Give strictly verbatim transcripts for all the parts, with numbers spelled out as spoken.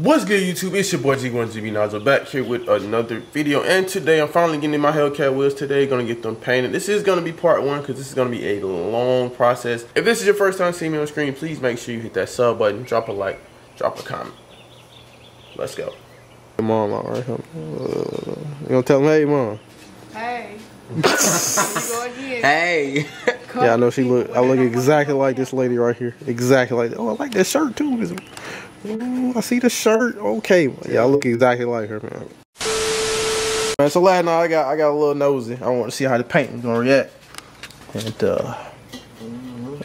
What's good, YouTube? It's your boy G one G B Nazo back here with another video, and today I'm finally getting in my Hellcat wheels. Today gonna get them painted. This is gonna be part one because this is gonna be a long process. If this is your first time seeing me on screen, please make sure you hit that sub button, drop a like, drop a comment. Let's go. Mom, alright. Uh, you gonna tell him, hey mom. Hey. Hey. Yeah, I know she look. I look exactly like this lady right here. Exactly like that. Oh, I like that shirt too. It's Ooh, I see the shirt. Okay, yeah, I look exactly like her, man. Right, so last night I got I got a little nosy. I want to see how the paint is gonna react. And uh,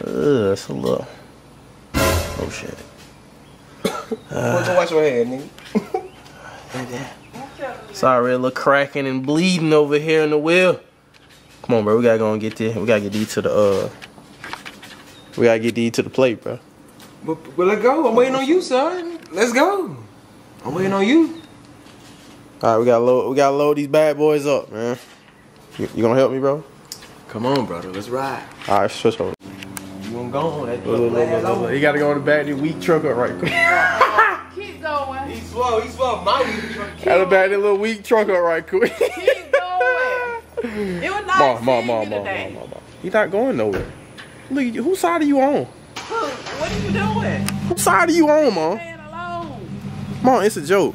uh it's a little. Oh shit. Uh, wash your head, nigga. Sorry, a little cracking and bleeding over here in the wheel. Come on, bro. We gotta go and get this. We gotta get these to the uh. We gotta get these to the plate, bro. But, but let go. I'm waiting on you, son. Let's go. I'm waiting on you. All right, we gotta load. We gotta load these bad boys up, man. You, you gonna help me, bro? Come on, brother. Let's ride. All right, switch over. You gonna go on that? Look, look, look, look, look. You gotta go in the back. The weak truck up right quick. Keep going. He's slow. He's slow. My weak truck. Gotta back that little weak truck up right quick. Keep going. It was nice. Mom, mom, mom, mom, mom, mom, mom. He's not going nowhere. Look, whose side are you on? What are you doing? Whose side are you on, Mom? Mom, it's a joke.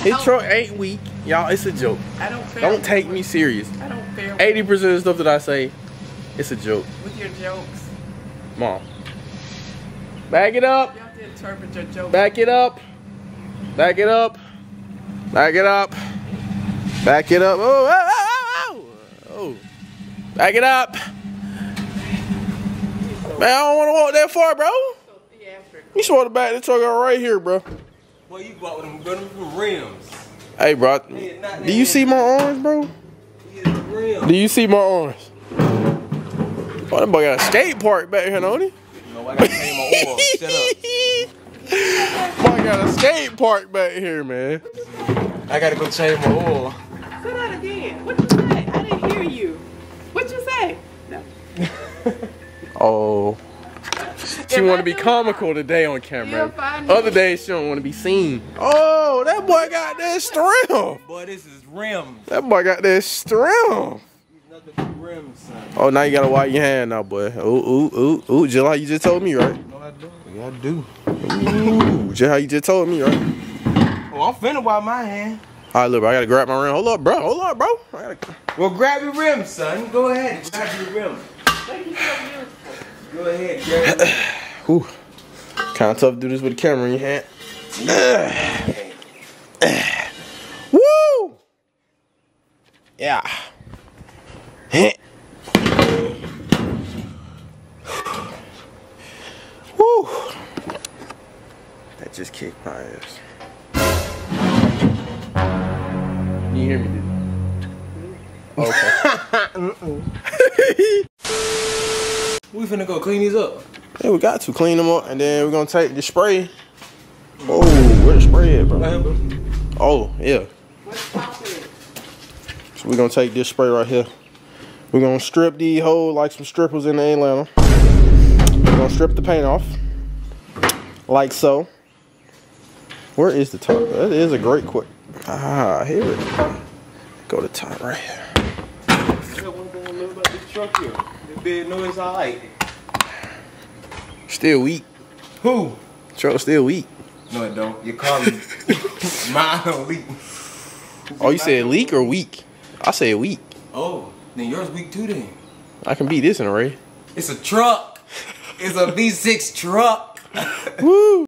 His truck ain't weak. Y'all, it's a joke. I don't Don't take me serious. I don't fair eighty percent of the stuff that I say, it's a joke. With your jokes. Mom. Back it up. You have to interpret your jokes. Back it up. Back it up. Back it up. Back it up. Oh, oh, oh, oh. oh. Back it up. Man, I don't want to walk that far, bro. You should want to back the truck out right here, bro. Boy, you bought them, them rims. Hey, bro. Yeah, do you see my arms, bro? Yeah, rims. Do you see my arms? Oh, that boy got a skate park back here, don't he? No, I got to change my oil. Shut up. Boy got a skate park back here, man. I got to go change my oil. Say that again. What you say? I didn't hear you. What you say? No. Oh, she want to be comical today on camera. Other days she don't want to be seen. Oh, that boy got that strim. Boy, this is rims. That boy got that strim. Oh, now you gotta wipe your hand now, boy. Ooh, ooh, ooh, ooh. Just like you just told me, right? You gotta do. Ooh, just how you just told me, right? Oh, I'm finna wipe my hand. All right, look, bro, I gotta grab my rim. Hold up, bro. Hold up, bro. I gotta... Well, grab your rim, son. Go ahead, grab your rim. Go ahead, Jerry. Kind of tough to do this with a camera in your hand. Yeah. Woo! Yeah. Woo! That just kicked my ass. Can you hear me, dude? Okay. We finna go clean these up. Yeah, we got to clean them up, and then we're gonna take the spray. Oh, where the spray at, bro? Oh, yeah. So we're gonna take this spray right here. We're gonna strip the hole like some strippers in the inliner. We're gonna strip the paint off. Like so. Where is the top? That is a great quick. Ah, here it is. Go to the top right here. Truck here. The big noise I like. Still weak. Who? Truck still weak. No, it don't. Your car leak. Mine leak. Oh, you said leak or weak? I said weak. Oh, then yours weak too then. I can beat this in a ray. It's a truck. It's a V six truck. Woo!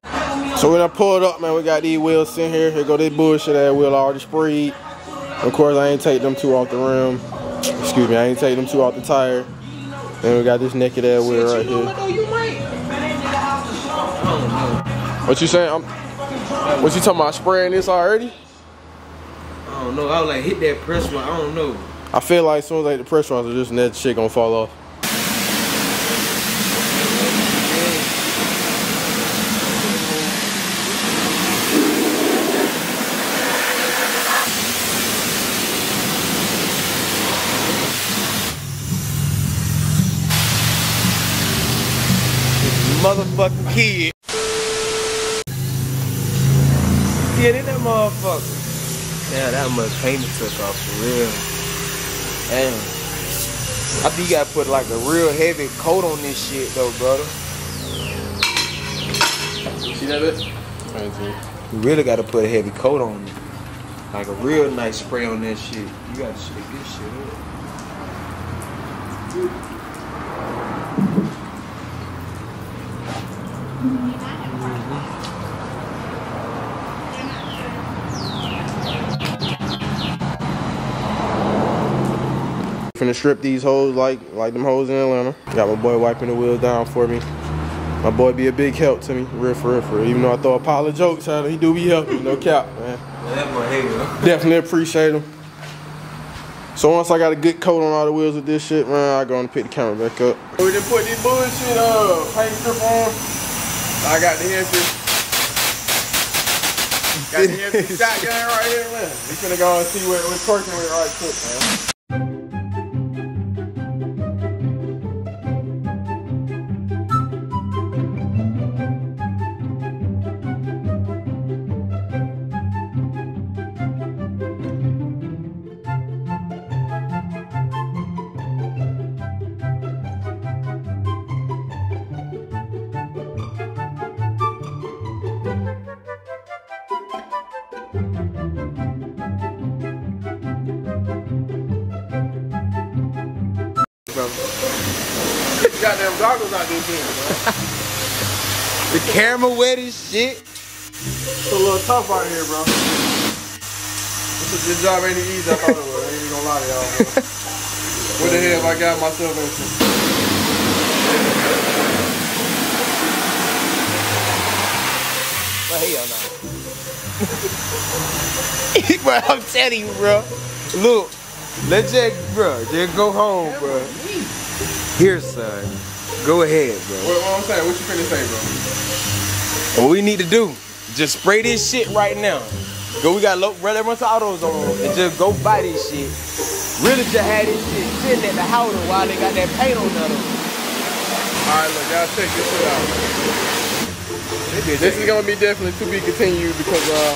So when I pulled up, man, we got these wheels in here. Here go this bullshit that wheel already sprayed. Of course, I ain't take them two off the rim. Excuse me, I ain't taking them two off the tire. Then we got this naked ass wheel right here. What you saying? I'm, what you talking about? Spraying this already? I don't know. I was like, hit that pressure. I don't know. I feel like as soon as I hit the pressure, I was just that shit gonna fall off. Motherfucking kid. get in that motherfucker. Damn, that much paint it took off for real. Damn. I think you gotta put like a real heavy coat on this shit though, brother. You see that bit? You really gotta put a heavy coat on it. Like a real nice spray on that shit. You gotta shake this shit up. Finna strip these holes like like them holes in Atlanta. Got my boy wiping the wheels down for me. My boy be a big help to me. Real for real for real. Even though I throw a pile of jokes at him, he do be helping. No cap, man. Definitely appreciate them. So once I got a good coat on all the wheels with this shit, man, I go and pick the camera back up. We done put this bullshit uh paint strip on. I got the empty, got the empty shotgun right here, man. We finna go and see what we're working with right quick, man. Goddamn goggles out there, bro. The camera wet as shit. It's a little tough out here, bro. This, this job ain't easy. I thought it was. I ain't even gonna lie to y'all, bro. What the hell if I got myself into? Well, hell no. Bro, I'm telling you, bro. Look, let's just, bro, just go home, bro. Here, son. Go ahead, bro. What, what I'm saying? What you finna say, bro? What we need to do? Just spray this shit right now. Go. We got low. Run everyone's autos on, and just go buy this shit. Really, just had this shit sitting at the house while they got that paint on them. All right, look, y'all check this shit out. Man. This is gonna be definitely to be continued because uh,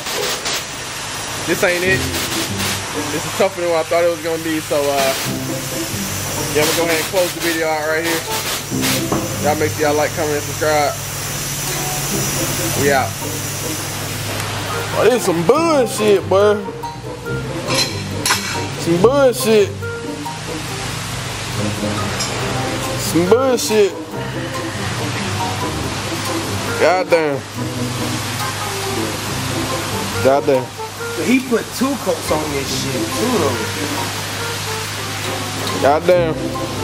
this ain't it. This is tougher than what I thought it was gonna be. So. Uh, Yeah, I'm gonna go ahead and close the video out right here. Y'all make sure y'all like, comment, and subscribe. We out. Oh, this is some bullshit, boy. Some bullshit. Some bullshit. Goddamn. Goddamn. He put two coats on this shit, too, though. Goddamn.